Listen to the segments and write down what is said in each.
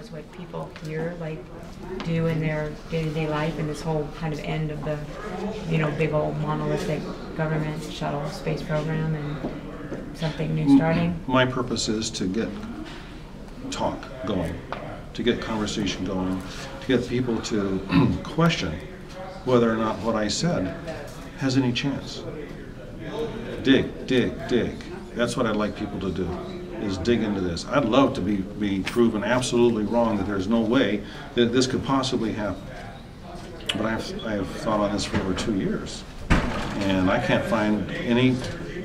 is what people here like do in their day-to-day life, and this whole kind of end of the, you know, big old monolithic government shuttle space program and something new starting. My purpose is to get talk going, to get conversation going, to get people to question whether or not what I said has any chance. Dig, dig, dig. That's what I'd like people to do, is dig into this. I'd love to be proven absolutely wrong that there's no way that this could possibly happen. But I have thought on this for over 2 years, and I can't find any,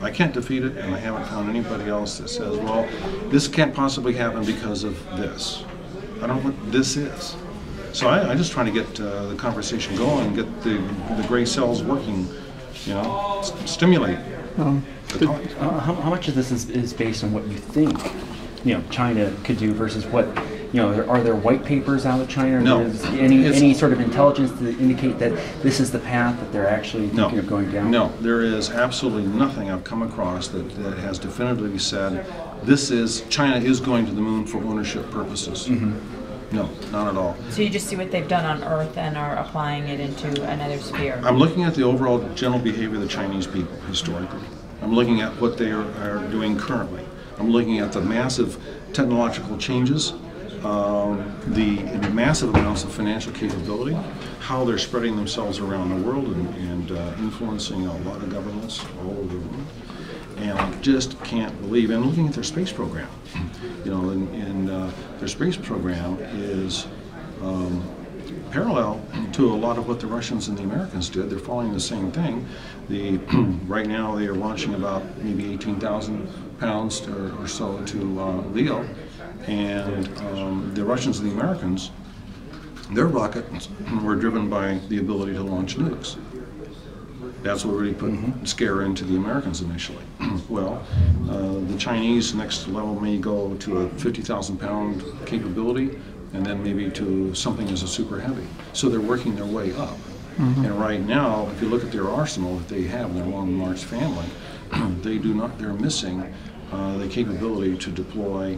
I can't defeat it, and I haven't found anybody else that says, well, this can't possibly happen because of this. I don't know what this is. So I'm just trying to get the conversation going, get the gray cells working, you know, stimulate. How much of this is based on what you think, you know, China could do versus what, you know, are there white papers out of China? No. Is any sort of intelligence to indicate that this is the path that they're actually thinking of going down? No, there is absolutely nothing I've come across that has definitively said this is, China is going to the moon for ownership purposes. Mm-hmm. No, not at all. So you just see what they've done on Earth and are applying it into another sphere? I'm looking at the overall general behavior of the Chinese people historically. I'm looking at what they are doing currently. I'm looking at the massive technological changes, the massive amounts of financial capability, how they're spreading themselves around the world and influencing a lot of governments all over the world. And I just can't believe, and looking at their space program, you know, and their space program is parallel to a lot of what the Russians and the Americans did. They're following the same thing. Right now they are launching about maybe 18,000 pounds or so to Leo, and the Russians and the Americans, their rockets were driven by the ability to launch nukes. That's what really put scare into the Americans initially. Well, the Chinese next level may go to a 50,000 pound capability, and then maybe to something as a super heavy. So they're working their way up. Mm-hmm. And right now, if you look at their arsenal that they have, their Long March family, they do not. They're missing the capability to deploy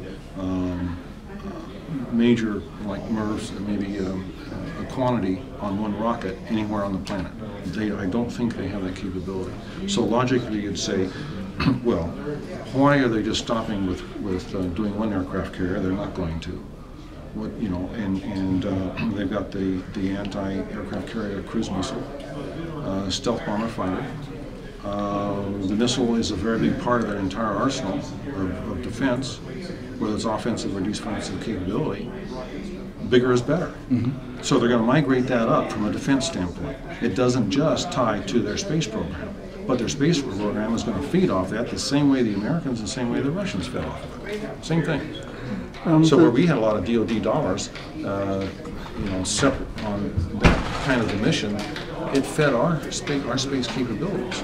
major, like MIRVs, maybe a quantity on one rocket anywhere on the planet. I don't think they have that capability. So logically you'd say, well, why are they just stopping with doing one aircraft carrier? They're not going to. What, you know, and they've got the anti-aircraft carrier cruise missile, stealth bomber fighter. The missile is a very big part of their entire arsenal of defense, whether it's offensive or defensive capability. Bigger is better. Mm-hmm. So they're going to migrate that up from a defense standpoint. It doesn't just tie to their space program, but their space program is going to feed off that the same way the Americans and the same way the Russians fed off of it. Same thing. So where we had a lot of DoD dollars, you know, separate on that kind of the mission, it fed our space capabilities.